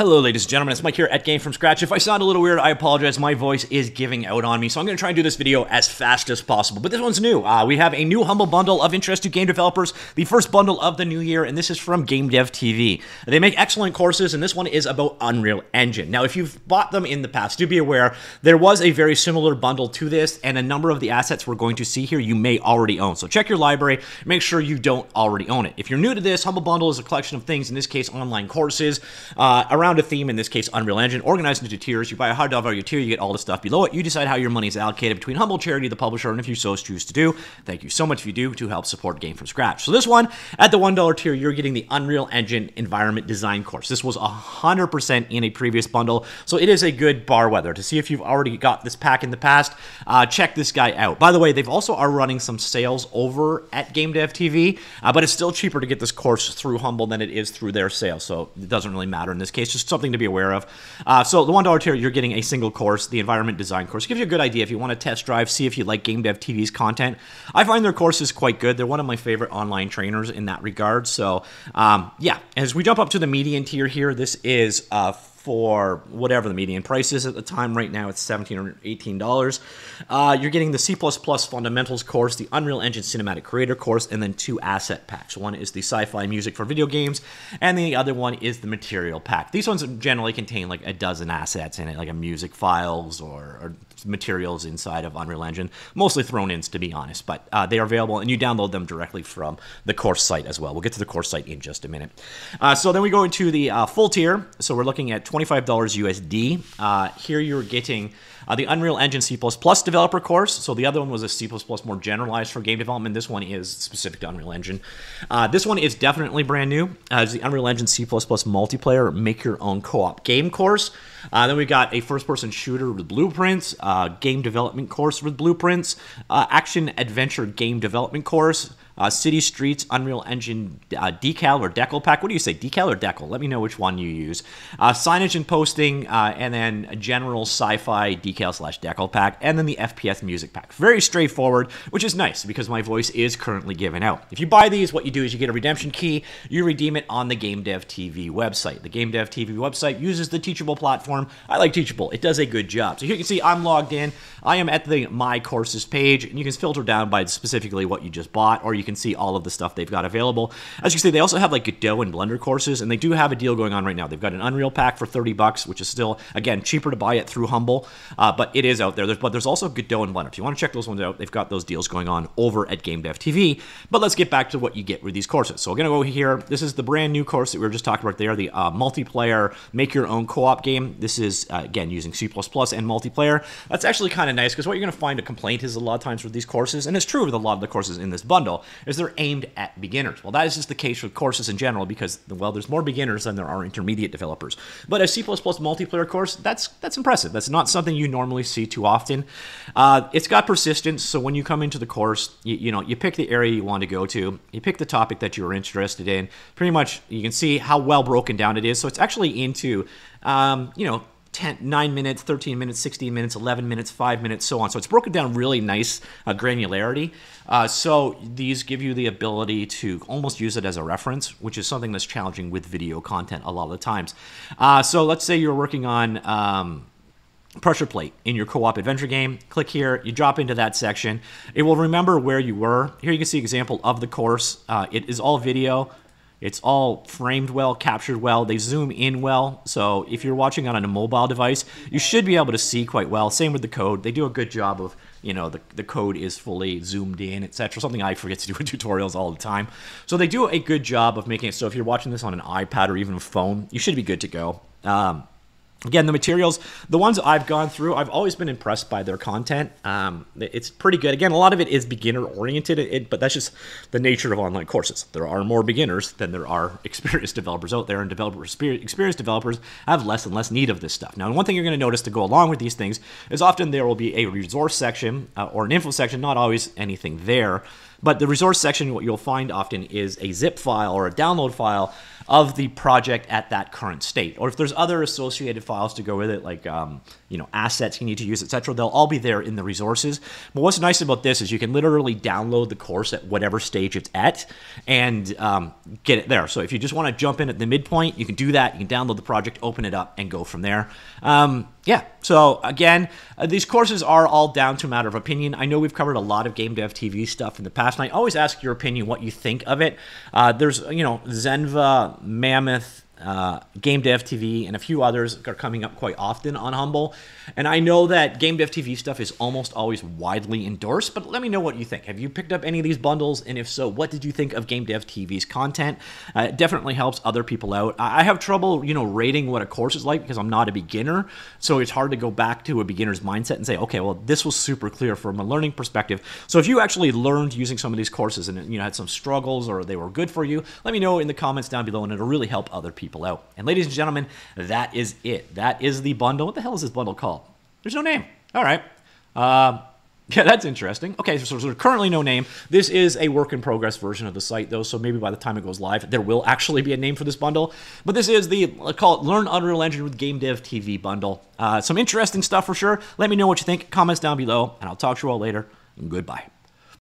Hello ladies and gentlemen, it's Mike here at Game From Scratch. If I sound a little weird, I apologize. My voice is giving out on me, so I'm going to try and do this video as fast as possible. But this one's new. We have a new Humble Bundle of interest to game developers, the first bundle of the new year, and this is from Game Dev TV. They make excellent courses, and this one is about Unreal Engine. Now, if you've bought them in the past, do be aware, there was a very similar bundle to this, and a number of the assets we're going to see here you may already own. So check your library, make sure you don't already own it. If you're new to this, Humble Bundle is a collection of things, in this case, online courses, around a theme, in this case Unreal Engine, organized into tiers. You buy a $100 value tier, you get all the stuff below it. You decide how your money is allocated between Humble, charity, the publisher, and if you so choose to do. Thank you so much if you do to help support Game From Scratch. So this one, at the $1 tier, you're getting the Unreal Engine Environment Design course. This was 100% in a previous bundle, so it is a good bar weather. To see if you've already got this pack in the past, check this guy out. By the way, they've also are running some sales over at Game Dev TV, but it's still cheaper to get this course through Humble than it is through their sale, so it doesn't really matter in this case. Just something to be aware of. So the $1 tier, you're getting a single course, the environment design course. It gives you a good idea if you want to test drive, see if you like Game Dev TV's content. I find their courses quite good. They're one of my favorite online trainers in that regard. So yeah, as we jump up to the median tier here, this is for whatever the median price is at the time. Right now it's $17 or $18. You're getting the C++ Fundamentals course, the Unreal Engine Cinematic Creator course, and then two asset packs. One is the Sci-Fi Music for Video Games, and the other one is the Material Pack. These ones generally contain like a dozen assets in it, like a music files or materials inside of Unreal Engine, mostly thrown-ins to be honest, but they are available, and you download them directly from the course site as well. We'll get to the course site in just a minute. So then we go into the full tier, so we're looking at $25 USD. Here you're getting the Unreal Engine C++ developer course. So the other one was a C++ more generalized for game development. This one is specific to Unreal Engine. This one is definitely brand new. It's the Unreal Engine C++ multiplayer make your own co-op game course. Then we got a first-person shooter with blueprints, game development course with blueprints, action adventure game development course, City Streets Unreal Engine decal or decal pack. What do you say, decal or decal? Let me know which one you use. Signage and posting, and then a general sci-fi decal/decal pack, and then the FPS music pack. Very straightforward, which is nice because my voice is currently given out. If you buy these, what you do is you get a redemption key. You redeem it on the Game Dev TV website. The Game Dev TV website uses the Teachable platform. I like Teachable. It does a good job. So here you can see I'm logged in. I am at the My Courses page, and you can filter down by specifically what you just bought, or you can see all of the stuff they've got available. As you can see, they also have like Godot and Blender courses, and they do have a deal going on right now. They've got an Unreal pack for $30, which is still, again, cheaper to buy it through Humble, but it is out there. But there's also Godot and Blender. If you want to check those ones out, they've got those deals going on over at Game Dev TV. But let's get back to what you get with these courses. So we're going to go here. This is the brand new course that we were just talking about there, the multiplayer make your own co-op game. This is, again, using C++ and multiplayer. That's actually kind of nice because what you're going to find a complaint is a lot of times with these courses, and it's true with a lot of the courses in this bundle, is they're aimed at beginners. Well, that is just the case with courses in general because, well, there's more beginners than there are intermediate developers. But a C++ multiplayer course, that's impressive. That's not something you normally see too often. It's got persistence, so when you come into the course, you pick the area you want to go to, you pick the topic that you're interested in. Pretty much, you can see how well broken down it is. So it's actually into, 9 minutes, 13 minutes, 16 minutes, 11 minutes, 5 minutes, so on. So it's broken down really nice granularity. So these give you the ability to almost use it as a reference, which is something that's challenging with video content a lot of the times. So let's say you're working on pressure plate in your co-op adventure game. Click here, you drop into that section. It will remember where you were. Here you can see an example of the course. It is all video. It's all framed well, captured well, they zoom in well, so if you're watching on a mobile device, you should be able to see quite well. Same with the code. They do a good job of, the code is fully zoomed in, etc. Something I forget to do with tutorials all the time. So they do a good job of making it so if you're watching this on an iPad or even a phone, you should be good to go. Again, the materials, the ones I've gone through, I've always been impressed by their content. It's pretty good. Again, a lot of it is beginner-oriented, but that's just the nature of online courses. There are more beginners than there are experienced developers out there, and experienced developers have less and less need of this stuff. Now, one thing you're going to notice to go along with these things is often there will be a resource section or an info section, not always anything there. But the resource section, what you'll find often is a zip file or a download file of the project at that current state. Or if there's other associated files to go with it, like assets you need to use, etc., they'll all be there in the resources. But what's nice about this is you can literally download the course at whatever stage it's at and get it there. So if you just want to jump in at the midpoint, you can do that. You can download the project, open it up, and go from there. Yeah, so again, these courses are all down to a matter of opinion. I know we've covered a lot of Game Dev TV stuff in the past, and I always ask your opinion, what you think of it. There's, you know, Zenva, Mammoth, Game Dev TV, and a few others are coming up quite often on Humble. And I know that Game Dev TV stuff is almost always widely endorsed, but let me know what you think. Have you picked up any of these bundles? And if so, what did you think of Game Dev TV's content? It definitely helps other people out. I have trouble, you know, rating what a course is like because I'm not a beginner. So it's hard to go back to a beginner's mindset and say, okay, well, this was super clear from a learning perspective. So if you actually learned using some of these courses and, you know, had some struggles or they were good for you, let me know in the comments down below, and it'll really help other people out. And ladies and gentlemen, that is it. That is the bundle. What the hell is this bundle called? There's no name. All right. Yeah, that's interesting. Okay, so there's currently no name. This is a work-in-progress version of the site, though, so maybe by the time it goes live, there will actually be a name for this bundle. But this is the, I call it, Learn Unreal Engine with Game Dev TV bundle. Some interesting stuff for sure. Let me know what you think. Comments down below, and I'll talk to you all later. And goodbye.